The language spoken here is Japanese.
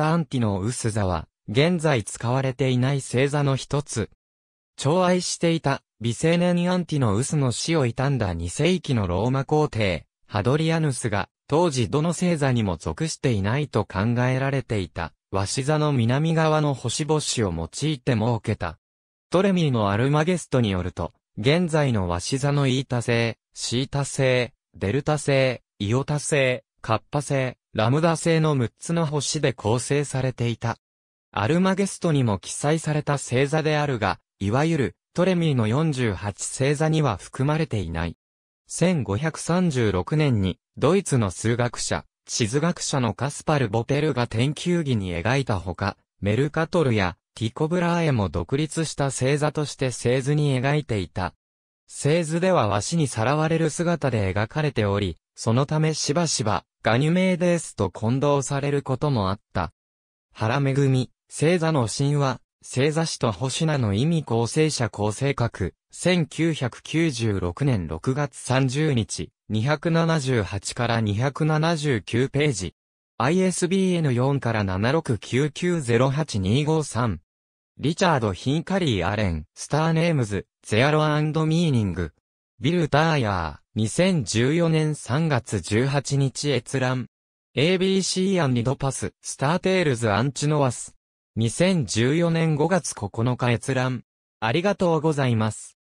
アンティノウス座は、現在使われていない星座の一つ。寵愛していた、美青年アンティノウスの死を悼んだ2世紀のローマ皇帝、ハドリアヌスが、当時どの星座にも属していないと考えられていた、鷲座の南側の星々を用いて設けた。トレミーのアルマゲストによると、現在の鷲座のイータ星、シータ星、デルタ星、イオタ星、カッパ星、ラムダ星の6つの星で構成されていた。アルマゲストにも記載された星座であるが、いわゆるトレミーの48星座には含まれていない。1536年にドイツの数学者、地図学者のカスパル・ボテルが天球儀に描いたほか、メルカトルやティコ・ブラーエも独立した星座として製図に描いていた。製図では鷲にさらわれる姿で描かれており、そのためしばしばガニュメーデスと混同されることもあった。原恵、星座の神話、星座史と星名の意味構成者構成格、1996年6月30日、278から279ページ。ISBN4 から76990825-3。リチャード・ヒンカリー・アレン、スター・ネームズ、ゼアロ&ミーニング。ビル・ターヤー、2014年3月18日閲覧。ABC アン・リドパス、スター・テールズ・アンチノワス。2014年5月9日閲覧。ありがとうございます。